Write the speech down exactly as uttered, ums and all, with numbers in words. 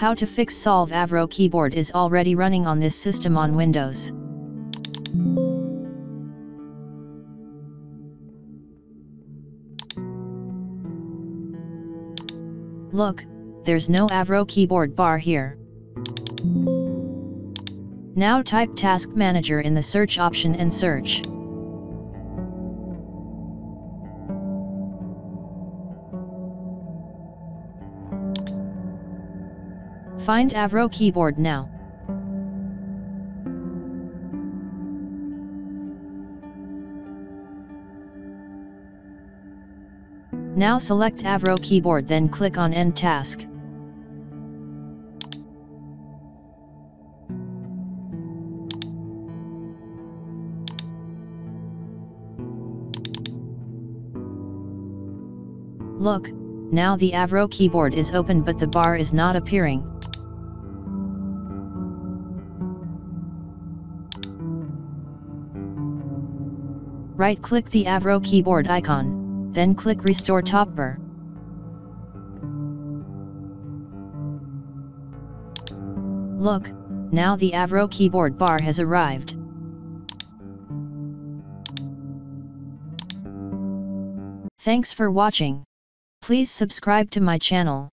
How to fix Solve Avro keyboard is already running on this system on Windows. Look, there's no Avro keyboard bar here. Now type Task Manager in the search option and search. Find Avro keyboard now. Now select Avro keyboard, then click on End Task. Look, now the Avro keyboard is open but the bar is not appearing. Right-click the Avro keyboard icon. Then click Restore Top Bar. Look, now the Avro keyboard bar has arrived. Thanks for watching. Please subscribe to my channel.